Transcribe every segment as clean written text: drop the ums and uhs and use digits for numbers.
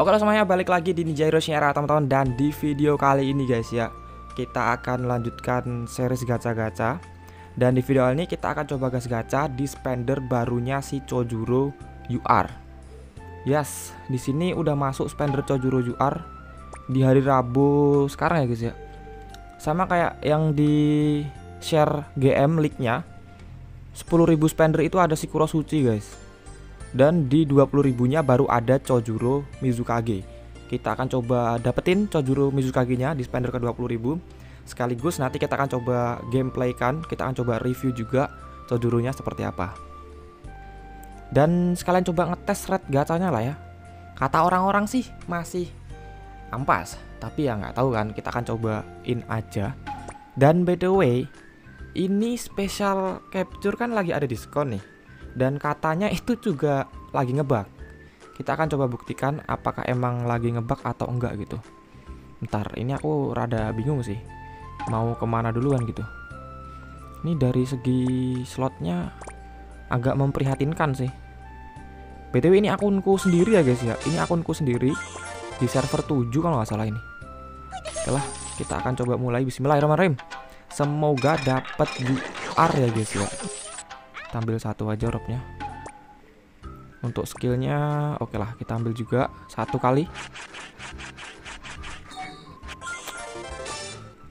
Oke semuanya, balik lagi di Ninja Heroes New Era teman-teman. Dan di video kali ini guys ya, kita akan lanjutkan series gacha-gacha. Dan di video ini kita akan coba gas gacha di spender barunya si Chojuro UR. Yes, di sini udah masuk spender Chojuro UR di hari Rabu sekarang ya guys ya. Sama kayak yang di share GM League-nya, 10.000 spender itu ada si Kurotsuchi guys. Dan di 20.000-nya baru ada Chojuro Mizukage. Kita akan coba dapetin Chojuro Mizukage-nya di spender ke 20.000. Sekaligus nanti kita akan coba gameplay kan, kita akan coba review juga Chojuro-nya seperti apa. Dan sekalian coba ngetes rate gacanya lah ya. Kata orang-orang sih masih ampas, tapi ya nggak tahu kan, kita akan cobain aja. Dan by the way, ini special capture kan lagi ada diskon nih. Dan katanya itu juga lagi ngebug. Kita akan coba buktikan apakah emang lagi ngebug atau enggak gitu. Bentar, ini aku rada bingung sih, mau kemana duluan gitu. Ini dari segi slotnya agak memprihatinkan sih. BTW ini akunku sendiri ya guys ya. Ini akunku sendiri di server 7 kalau nggak salah ini. Oke lah, kita akan coba mulai. Bismillahirrahmanirrahim. Semoga dapat UR ya guys ya. Ambil satu aja robnya. Untuk skillnya oke lah, kita ambil juga satu kali.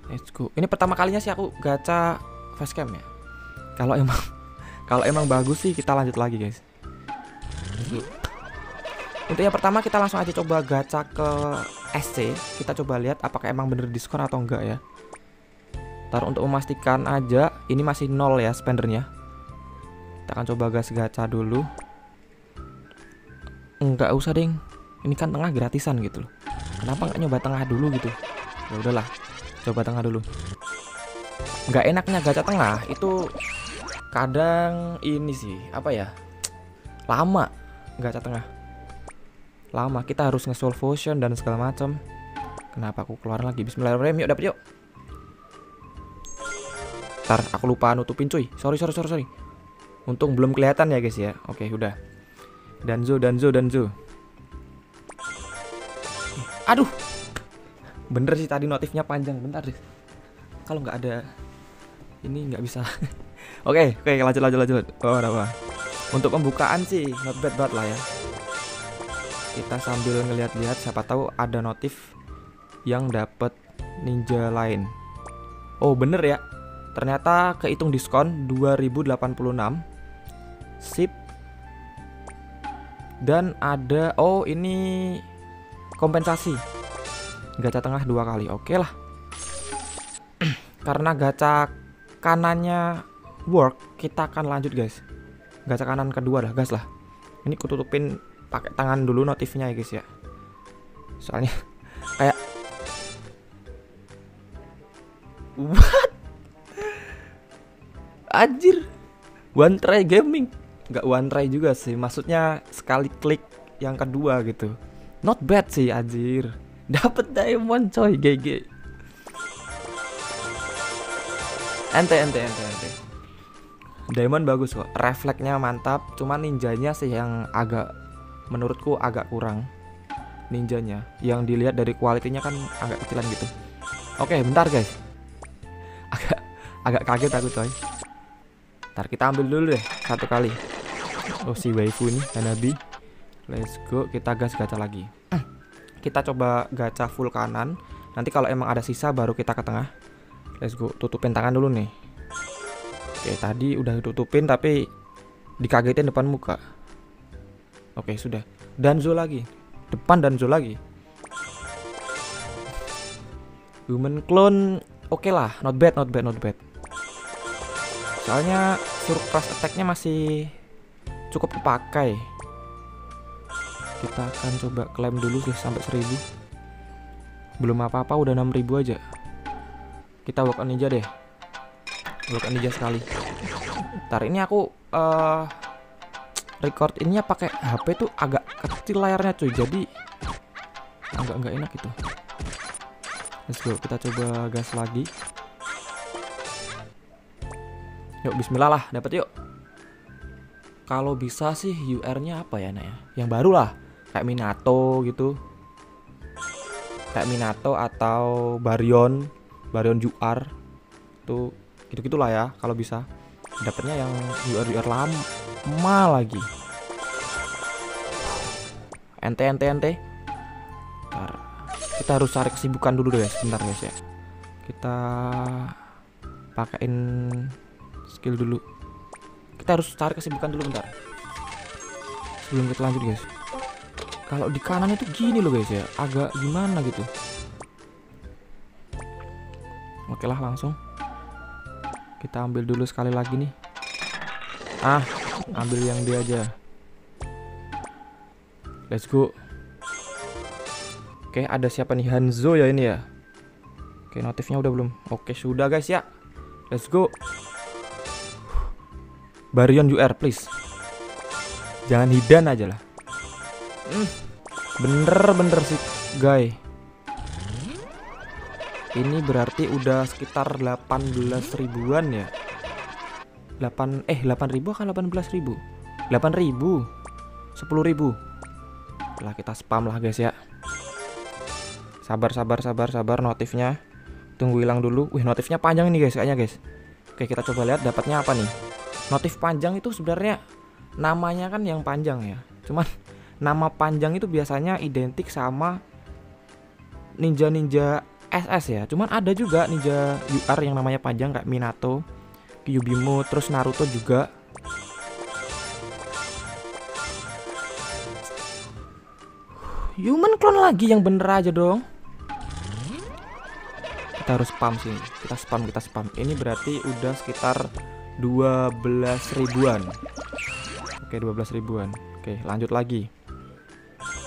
Let's go. Ini pertama kalinya sih aku gacha facecam ya. Kalau emang bagus sih kita lanjut lagi guys. Untuk yang pertama kita langsung aja coba gacha ke SC. Kita coba lihat apakah emang bener diskon atau enggak ya. Ntar untuk memastikan aja, ini masih 0 ya spendernya. Kita akan coba gas gacha dulu. Enggak usah ding, ini kan tengah gratisan gitu loh. Kenapa nggak nyoba tengah dulu gitu? Ya udahlah, coba tengah dulu. Nggak enaknya gacha tengah itu kadang ini sih, apa ya, lama gacha tengah. Lama, kita harus nge-solve potion dan segala macam. Kenapa aku keluarin lagi? Bismillahirrahmanirrahim. Yuk dapet yuk. Ntar aku lupa nutupin cuy. Sorry. Untung belum kelihatan ya guys ya. Oke udah. Danzo. Aduh, bener sih tadi notifnya panjang. Bentar deh, kalau nggak ada ini nggak bisa. Oke lanjut. Wah. Untuk pembukaan sih not bad banget lah ya. Kita sambil ngeliat-liat, siapa tahu ada notif yang dapat ninja lain. Oh bener ya, ternyata kehitung diskon 2086. Sip. Dan ada, oh ini kompensasi gacha tengah 2 kali. Oke lah. Karena gacha kanannya work, kita akan lanjut guys. Gacha kanan kedua lah, gas lah. Ini kututupin pakai tangan dulu notifnya ya guys ya. Soalnya kayak what? Anjir. One try gaming. Nggak one try juga sih, maksudnya sekali klik yang kedua gitu. Not bad sih anjir. Dapat diamond coy, GG. Ente. Diamond bagus kok, refleksnya mantap, cuman ninjanya sih yang agak, menurutku agak kurang ninjanya. Yang dilihat dari kualitinya kan agak kecilan gitu. Oke, bentar guys. Agak kaget aku coy. Ntar kita ambil dulu deh satu kali. Oh si waifu nih Hanabi. Let's go, kita gas gacha lagi. Kita coba gacha full kanan. Nanti kalau emang ada sisa baru kita ke tengah. Let's go, tutupin tangan dulu nih. Oke tadi udah tutupin tapi dikagetin depan muka. Oke sudah. Danzo lagi. Depan Danzo lagi. Human clone. Oke lah, not bad. Soalnya surprise attack-nya masih cukup kepakai. Kita akan coba klaim dulu sih sampai 1000. Belum apa-apa udah 6000 aja. Kita walk on ninja deh. Walk on ninja sekali. Ntar ini aku record ininya pakai HP tuh agak kecil layarnya cuy. Jadi agak-agak enak gitu. Let's go, kita coba gas lagi. Yuk bismillah lah, dapat yuk. Kalau bisa sih UR-nya apa ya, Nak ya? Yang baru lah. kayak Minato gitu, kayak Minato atau Baryon UR tuh, gitu-gitulah ya. Kalau bisa dapatnya yang UR lama lagi. Ente. Bentar. Kita harus cari kesibukan dulu deh, sebentar guys ya. Kita pakaiin skill dulu. Kita harus cari kesibukan dulu bentar. Sebelum kita lanjut guys. Kalau di kanan itu gini loh guys ya, agak gimana gitu. Oke lah, langsung kita ambil dulu sekali lagi nih. Ah, ambil yang dia aja. Let's go. Oke, ada siapa nih? Hanzo ya ini ya. Oke, notifnya udah belum? Oke, sudah guys ya. Let's go. Baryon UR please. Jangan hidan aja lah. Bener-bener sih Gai. Ini berarti udah sekitar 18.000-an ya. 8.000 atau 18.000? 8.000. 10.000. Lah kita spam lah guys ya. Sabar notifnya. Tunggu hilang dulu. Wih, notifnya panjang ini guys kayaknya guys. Oke, kita coba lihat dapatnya apa nih. Notif panjang itu sebenarnya namanya kan yang panjang ya. Cuman nama panjang itu biasanya identik sama ninja-ninja SS ya. Cuman ada juga ninja UR yang namanya panjang kayak Minato, Kyubimo, terus Naruto juga. Human clone lagi yang bener aja dong. Kita harus spam sih. Kita spam. Ini berarti udah sekitar 12.000-an. Oke, 12.000-an. Oke, lanjut lagi.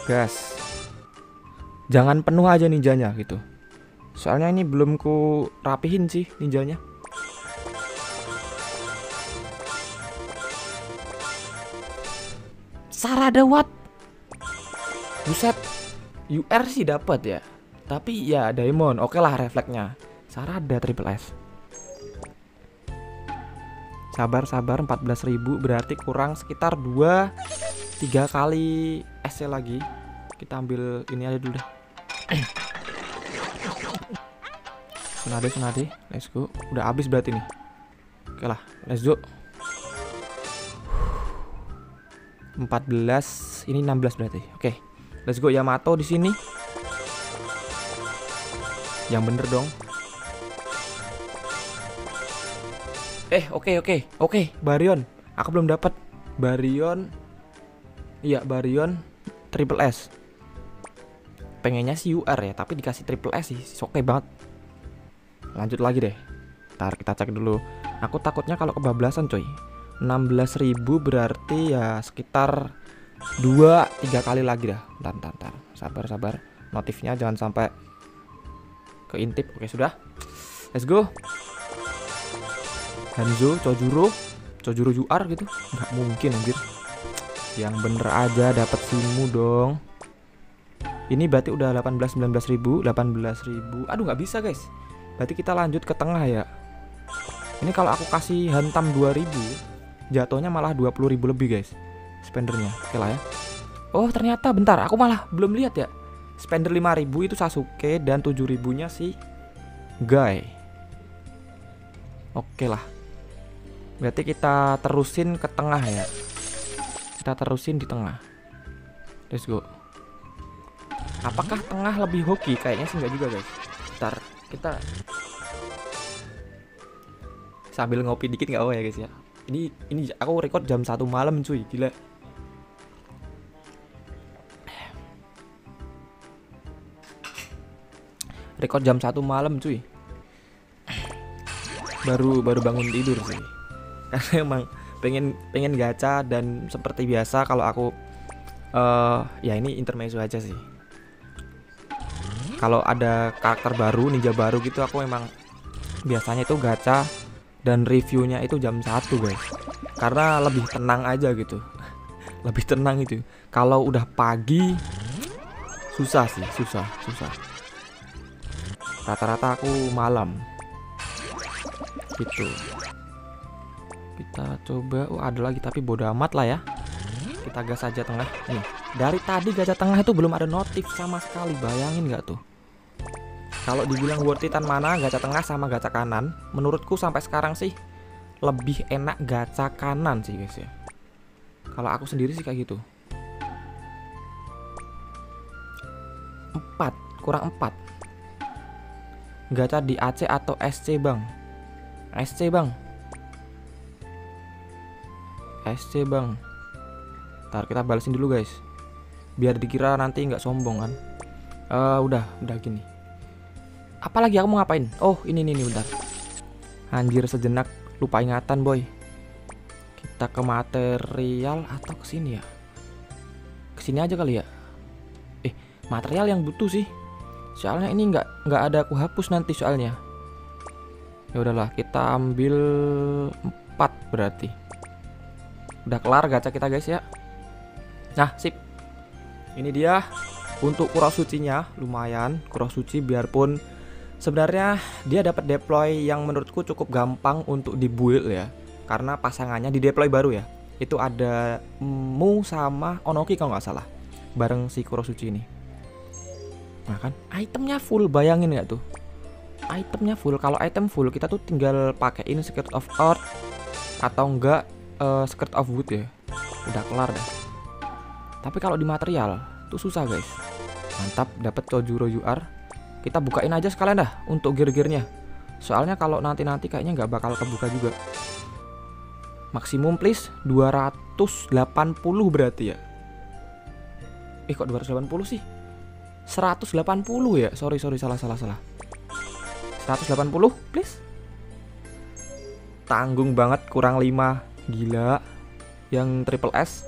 Gas, jangan penuh aja ninjanya gitu. Soalnya ini belum ku rapihin sih ninjanya. Sarada what? Buset, UR sih dapat ya. Tapi ya diamond, oke lah refleksnya. Sarada triple S. Sabar 14.000 berarti kurang sekitar 2-3 kali SC lagi. Kita ambil ini aja dulu deh. Senade, let's go. Udah habis berarti nih. Oke lah, let's go. 14, ini 16 berarti. Oke. Let's go Yamato di sini. Yang bener dong. Oke. Baryon. Aku belum dapat Baryon. Iya, Baryon triple S. Pengennya sih UR ya, tapi dikasih triple S sih. Oke banget. Lanjut lagi deh. Ntar kita cek dulu. Aku takutnya kalau kebablasan coy. 16.000 berarti ya sekitar 2-3 kali lagi dah. Bentar. Sabar. Notifnya jangan sampai keintip. Oke, sudah. Let's go. Hanzo, Chojuro UR gitu. Nggak mungkin anjir. Yang bener aja dapat si Mu dong. Ini berarti udah 18.000. Aduh, nggak bisa guys. Berarti kita lanjut ke tengah ya. Ini kalau aku kasih hantam 2.000, jatuhnya malah 20.000 lebih guys spendernya. Oke lah ya. Oh ternyata bentar, aku malah belum lihat ya. Spender 5.000 itu Sasuke dan 7.000 nya si Gai. Oke lah. Berarti kita terusin ke tengah ya. Kita terusin di tengah. Let's go. Apakah tengah lebih hoki? Kayaknya sih enggak juga guys. Bentar, kita sambil ngopi dikit nggak apa ya guys ya. Ini aku record jam 1 malam cuy, gila. Record jam 1 malam cuy. Baru bangun tidur sih. Karena emang pengen gacha, dan seperti biasa kalau aku ya ini intermezzo aja sih. Kalau ada karakter baru, ninja baru gitu, aku memang biasanya itu gacha dan reviewnya itu jam 1 guys. Karena lebih tenang aja gitu. Lebih tenang itu. Kalau udah pagi susah sih, susah. Rata-rata aku malam. Gitu. Kita coba, ada lagi tapi bodo amat lah ya. Kita gas aja tengah nih. Dari tadi Gajah Tengah itu belum ada notif sama sekali. Bayangin nggak tuh? Kalau dibilang worth it-an mana Gajah Tengah sama Gajah Kanan, menurutku sampai sekarang sih lebih enak Gajah Kanan sih guys ya. Kalau aku sendiri sih kayak gitu. 4 kurang 4. Gacha di AC atau SC bang? SC bang. SC bang. Ntar kita balesin dulu guys, biar dikira nanti nggak sombong kan. Udah gini. Apalagi aku mau ngapain? Oh ini bentar. Anjir sejenak lupa ingatan boy. Kita ke material atau kesini ya? Kesini aja kali ya. Material yang butuh sih, soalnya ini nggak ada aku hapus nanti soalnya. Ya udahlah, kita ambil 4 berarti. Udah kelar gacha kita guys ya. Nah sip, ini dia untuk Kurotsuchinya lumayan. Kurotsuchi biarpun sebenarnya dia dapat deploy yang menurutku cukup gampang untuk dibuild ya, karena pasangannya di deploy baru ya. Itu ada Mu sama Onoki kalau nggak salah bareng si Kurotsuchi ini. Nah kan itemnya full, bayangin nggak tuh itemnya full. Kalau item full kita tuh tinggal pakaiin Skirt of Earth atau enggak Skirt of Wood ya, udah kelar dah. Tapi kalau di material tuh susah guys. Mantap, dapat Chojuro UR. Kita bukain aja sekalian dah untuk gear-gearnya, soalnya kalau nanti kayaknya nggak bakal kebuka juga. Maksimum please 280 berarti ya. Kok 280 sih? 180 ya, sorry salah. 180 please. Tanggung banget, kurang 5. Gila. Yang triple S.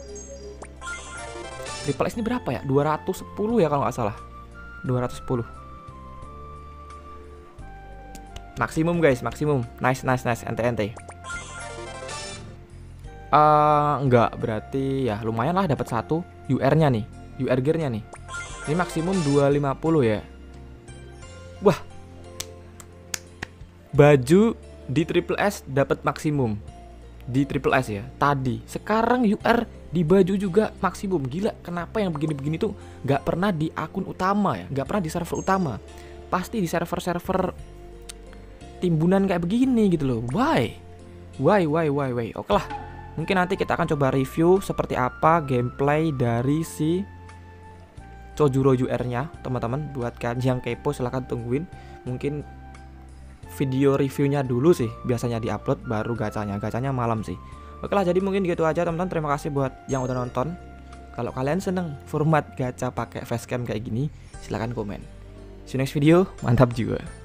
Triple S ini berapa ya? 210 ya kalau nggak salah. 210. Maksimum guys, maksimum. Nice. NT. Enggak, berarti ya lumayan lah dapat 1 UR-nya nih. UR gear-nya nih. Ini maksimum 250 ya. Wah, baju di triple S dapat maksimum di triple S ya. Tadi, sekarang UR di baju juga maksimum. Gila, kenapa yang begini-begini tuh nggak pernah di akun utama ya? Nggak pernah di server utama. Pasti di server-server timbunan kayak begini gitu loh. Why? Oke lah, mungkin nanti kita akan coba review seperti apa gameplay dari si Chojuro UR-nya, teman-teman. Buat yang kepo silahkan tungguin. Mungkin video reviewnya dulu sih, biasanya diupload baru gacanya. Gacanya malam sih. Oke lah, jadi mungkin gitu aja teman-teman. Terima kasih buat yang udah nonton. Kalau kalian seneng format gacha pakai facecam kayak gini, silahkan komen. See you next video. Mantap juga.